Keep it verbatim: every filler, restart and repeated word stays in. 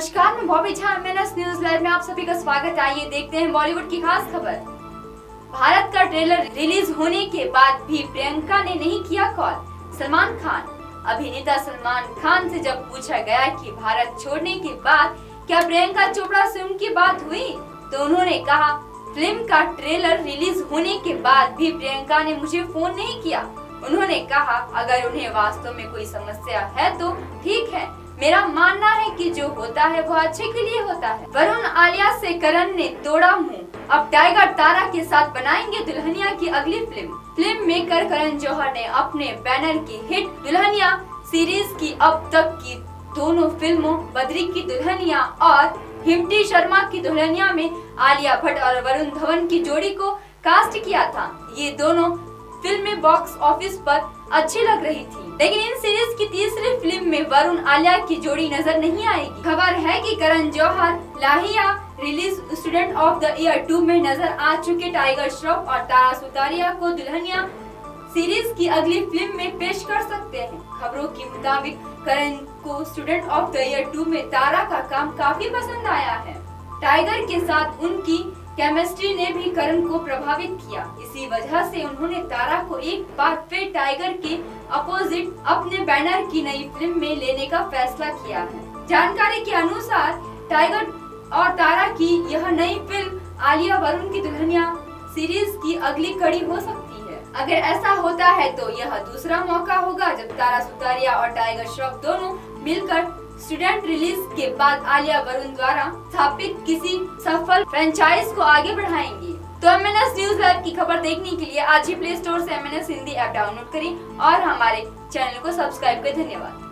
नमस्कार, मैं Bobby Jha. MNS news live में आप सभी का स्वागत है। आइए देखते हैं बॉलीवुड की खास खबर। भारत का ट्रेलर रिलीज होने के बाद भी प्रियंका ने नहीं किया कॉल। सलमान खान अभिनेता सलमान खान से जब पूछा गया कि भारत छोड़ने के बाद क्या प्रियंका चोपड़ा से उनकी बात हुई, तो उन्होंने कहा, फिल्म का ट्रेलर रिलीज होने के बाद भी प्रियंका ने मुझे फोन नहीं किया। उन्होंने कहा, अगर उन्हें वास्तव में कोई समस्या है तो ठीक है, मेरा मानना है कि जो होता है वो अच्छे के लिए होता है। वरुण आलिया से करण ने तोड़ा मुंह, अब टाइगर तारा के साथ बनाएंगे दुल्हनिया की अगली film. Film maker Karan Johar ने अपने बैनर की हिट दुल्हनिया सीरीज की अब तक की दोनों फिल्मों बद्री की दुल्हनिया और हिम्टी शर्मा की दुल्हनिया में आलिया भट्ट और वरुण धवन की जोड़ी को कास्ट किया था। ये दोनों फिल्में बॉक्स ऑफिस पर अच्छी लग रही थी, लेकिन इन सीरीज की तीसरी फिल्म में वरुण आलिया की जोड़ी नजर नहीं आएगी। खबर है कि करण जौहर लाहिया release student of the year two में नजर आ चुके टाइगर श्रॉफ और तारा सुतारिया को दुल्हनिया सीरीज की अगली फिल्म में पेश कर सकते हैं। खबरों के मुताबिक करण को student of the year two में तारा का काम काफी पसंद आया है। टाइगर के साथ उनकी केमिस्ट्री ने भी करण को प्रभावित किया, इसी वजह से उन्होंने तारा को एक बार फिर टाइगर के अपोजिट अपने बैनर की नई फिल्म में लेने का फैसला किया है। जानकारी के अनुसार टाइगर और तारा की यह नई फिल्म आलिया वरुण की दुल्हनिया सीरीज की अगली कड़ी हो सकती है। अगर ऐसा होता है तो यह दूसरा मौका होगा जब तारा सुतारिया और टाइगर श्रॉफ दोनों मिलकर स्टूडेंट रिलीज के बाद आलिया वरुण द्वारा स्थापित किसी सफल फ्रेंचाइज को आगे बढ़ाएंगी। तो एमएनएस न्यूज लाइव की खबर देखने के लिए आज ही प्ले स्टोर से एमएनएस हिंदी ऐप डाउनलोड करें और हमारे चैनल को सब्सक्राइब करें। धन्यवाद।